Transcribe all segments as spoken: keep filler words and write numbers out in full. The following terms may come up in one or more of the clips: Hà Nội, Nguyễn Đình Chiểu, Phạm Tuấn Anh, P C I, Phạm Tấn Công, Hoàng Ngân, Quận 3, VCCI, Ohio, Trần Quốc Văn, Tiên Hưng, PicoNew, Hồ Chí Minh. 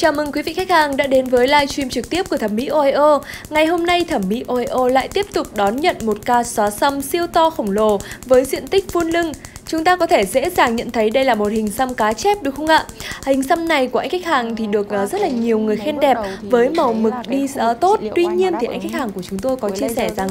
Chào mừng quý vị khách hàng đã đến với livestream trực tiếp của Thẩm mỹ Ohio. Ngày hôm nay Thẩm mỹ Ohio lại tiếp tục đón nhận một ca xóa xăm siêu to khổng lồ với diện tích vuông lưng. Chúng ta có thể dễ dàng nhận thấy đây là một hình xăm cá chép đúng không ạ? Hình xăm này của anh khách hàng thì được rất là nhiều người khen đẹp với màu mực đi tốt. Tuy nhiên thì anh khách hàng của chúng tôi có chia sẻ rằng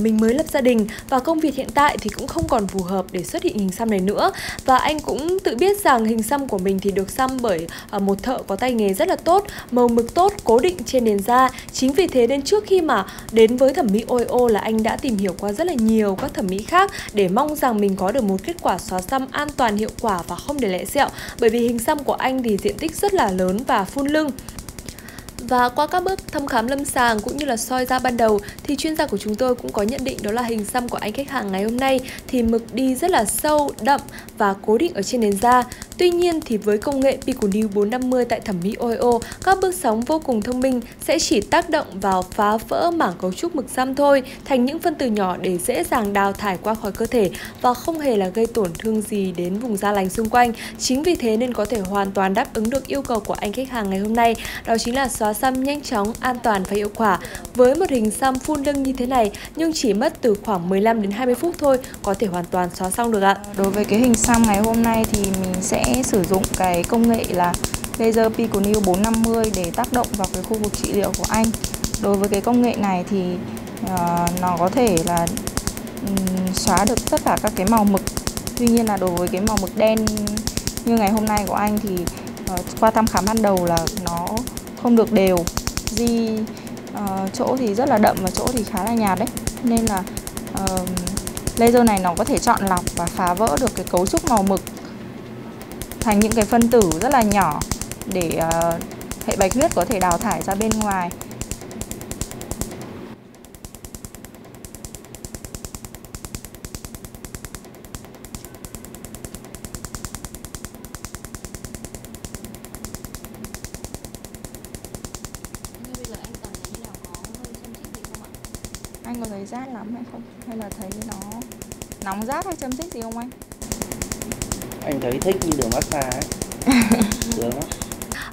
mình mới lập gia đình và công việc hiện tại thì cũng không còn phù hợp để xuất hiện hình xăm này nữa. Và anh cũng tự biết rằng hình xăm của mình thì được xăm bởi một thợ có tay nghề rất là tốt, màu mực tốt, cố định trên nền da. Chính vì thế nên trước khi mà đến với Thẩm mỹ Ohio là anh đã tìm hiểu qua rất là nhiều các thẩm mỹ khác để mong rằng mình có được một kết quả xóa xăm an toàn, hiệu quả và không để lại sẹo, bởi vì hình xăm của anh thì diện tích rất là lớn và phun lưng. Và qua các bước thăm khám lâm sàng cũng như là soi da ban đầu thì chuyên gia của chúng tôi cũng có nhận định đó là hình xăm của anh khách hàng ngày hôm nay thì mực đi rất là sâu, đậm và cố định ở trên nền da. Tuy nhiên thì với công nghệ PicoNew bốn trăm năm mươi tại Thẩm mỹ Ohio, các bước sóng vô cùng thông minh sẽ chỉ tác động vào phá vỡ mảng cấu trúc mực xăm thôi, thành những phân tử nhỏ để dễ dàng đào thải qua khỏi cơ thể và không hề là gây tổn thương gì đến vùng da lành xung quanh. Chính vì thế nên có thể hoàn toàn đáp ứng được yêu cầu của anh khách hàng ngày hôm nay, đó chính là xóa xăm nhanh chóng, an toàn và hiệu quả. Với một hình xăm phun lưng như thế này nhưng chỉ mất từ khoảng mười lăm đến hai mươi phút thôi có thể hoàn toàn xóa xong được ạ. Đối với cái hình xăm ngày hôm nay thì mình sẽ sử dụng cái công nghệ là laser PicoNew bốn trăm năm mươi để tác động vào cái khu vực trị liệu của anh. Đối với cái công nghệ này thì uh, nó có thể là um, xóa được tất cả các cái màu mực. Tuy nhiên là đối với cái màu mực đen như ngày hôm nay của anh thì uh, qua thăm khám ban đầu là nó không được đều, di uh, chỗ thì rất là đậm và chỗ thì khá là nhạt đấy. Nên là uh, laser này nó có thể chọn lọc và phá vỡ được cái cấu trúc màu mực thành những cái phân tử rất là nhỏ để uh, hệ bạch huyết có thể đào thải ra bên ngoài. Anh có thấy rát lắm hay không? Hay là thấy nó nóng rát hay châm xích gì không anh? Anh thấy thích như đường massage ấy. Được lắm.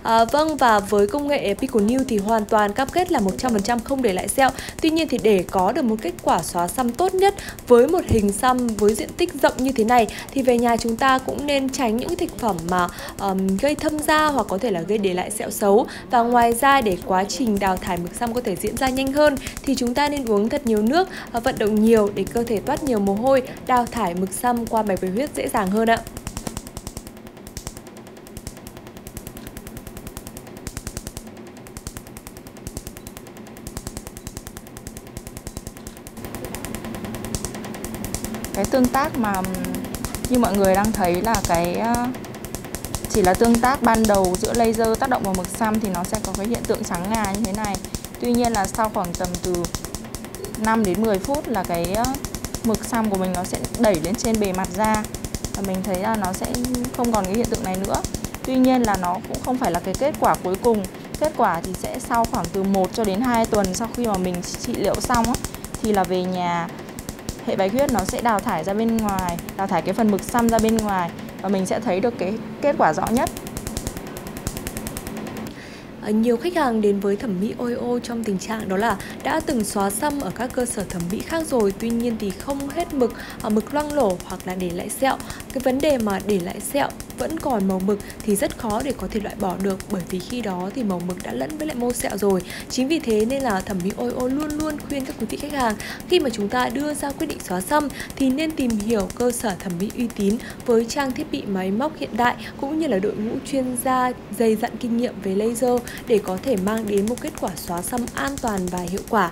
À, vâng, và với công nghệ PicoNew thì hoàn toàn cam kết là một trăm phần trăm không để lại sẹo. Tuy nhiên thì để có được một kết quả xóa xăm tốt nhất với một hình xăm với diện tích rộng như thế này thì về nhà chúng ta cũng nên tránh những thực phẩm mà um, gây thâm da hoặc có thể là gây để lại sẹo xấu. Và ngoài ra để quá trình đào thải mực xăm có thể diễn ra nhanh hơn thì chúng ta nên uống thật nhiều nước, vận động nhiều để cơ thể toát nhiều mồ hôi, đào thải mực xăm qua mạch bạch huyết dễ dàng hơn ạ. Cái tương tác mà như mọi người đang thấy là cái chỉ là tương tác ban đầu giữa laser tác động vào mực xăm thì nó sẽ có cái hiện tượng trắng ngà như thế này. Tuy nhiên là sau khoảng tầm từ năm đến mười phút là cái mực xăm của mình nó sẽ đẩy lên trên bề mặt da và mình thấy là nó sẽ không còn cái hiện tượng này nữa. Tuy nhiên là nó cũng không phải là cái kết quả cuối cùng. Kết quả thì sẽ sau khoảng từ một cho đến hai tuần sau khi mà mình trị liệu xong ấy, thì là về nhà hệ bạch huyết nó sẽ đào thải ra bên ngoài, đào thải cái phần mực xăm ra bên ngoài và mình sẽ thấy được cái kết quả rõ nhất. Nhiều khách hàng đến với Thẩm mỹ Ohio trong tình trạng đó là đã từng xóa xăm ở các cơ sở thẩm mỹ khác rồi, tuy nhiên thì không hết mực, mực loang lổ hoặc là để lại sẹo. Cái vấn đề mà để lại sẹo vẫn còn màu mực thì rất khó để có thể loại bỏ được, bởi vì khi đó thì màu mực đã lẫn với lại mô sẹo rồi. Chính vì thế nên là Thẩm mỹ Ohio luôn luôn khuyên các quý vị khách hàng khi mà chúng ta đưa ra quyết định xóa xăm thì nên tìm hiểu cơ sở thẩm mỹ uy tín với trang thiết bị máy móc hiện đại cũng như là đội ngũ chuyên gia dày dặn kinh nghiệm về laser để có thể mang đến một kết quả xóa xăm an toàn và hiệu quả.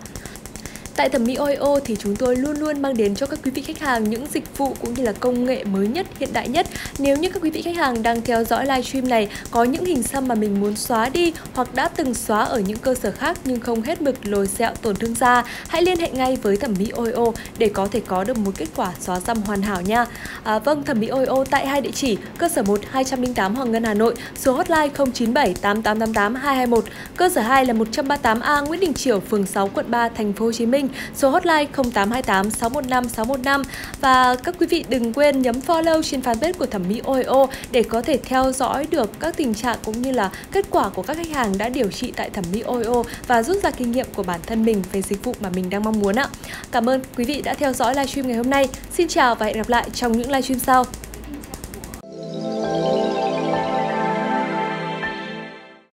Tại Thẩm mỹ Ohio thì chúng tôi luôn luôn mang đến cho các quý vị khách hàng những dịch vụ cũng như là công nghệ mới nhất, hiện đại nhất. Nếu như các quý vị khách hàng đang theo dõi livestream này có những hình xăm mà mình muốn xóa đi hoặc đã từng xóa ở những cơ sở khác nhưng không hết mực, lồi sẹo, tổn thương da, hãy liên hệ ngay với Thẩm mỹ Ohio để có thể có được một kết quả xóa xăm hoàn hảo nha. À, vâng, Thẩm mỹ Ohio tại hai địa chỉ: cơ sở một hai không tám Hoàng Ngân Hà Nội, số hotline không chín bảy tám tám tám tám hai hai một, cơ sở hai là một trăm ba mươi tám A Nguyễn Đình Chiểu, phường sáu, quận ba, thành phố Hồ Chí Minh. Minh, số hotline không tám hai tám sáu một năm sáu một năm. Và các quý vị đừng quên nhấn follow trên fanpage của Thẩm mỹ Ohio để có thể theo dõi được các tình trạng cũng như là kết quả của các khách hàng đã điều trị tại Thẩm mỹ Ohio và rút ra kinh nghiệm của bản thân mình về dịch vụ mà mình đang mong muốn ạ. Cảm ơn quý vị đã theo dõi livestream ngày hôm nay. Xin chào và hẹn gặp lại trong những livestream sau.